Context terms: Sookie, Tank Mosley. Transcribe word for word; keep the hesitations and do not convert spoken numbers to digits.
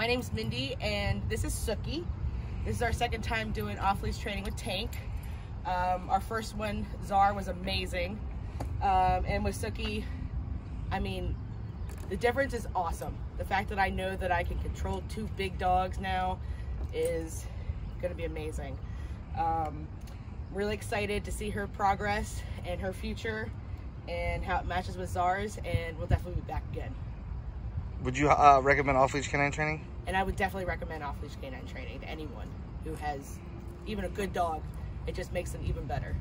My name's Mindy and this is Sookie. This is our second time doing off-leash training with Tank. Um, our first one, Czar, was amazing. Um, and with Sookie, I mean, the difference is awesome. The fact that I know that I can control two big dogs now is gonna be amazing. Um, really excited to see her progress and her future and how it matches with Czar's, and we'll definitely be back again. Would you uh, recommend off-leash canine training? And I would definitely recommend off-leash canine training to anyone who has even a good dog. It just makes them even better.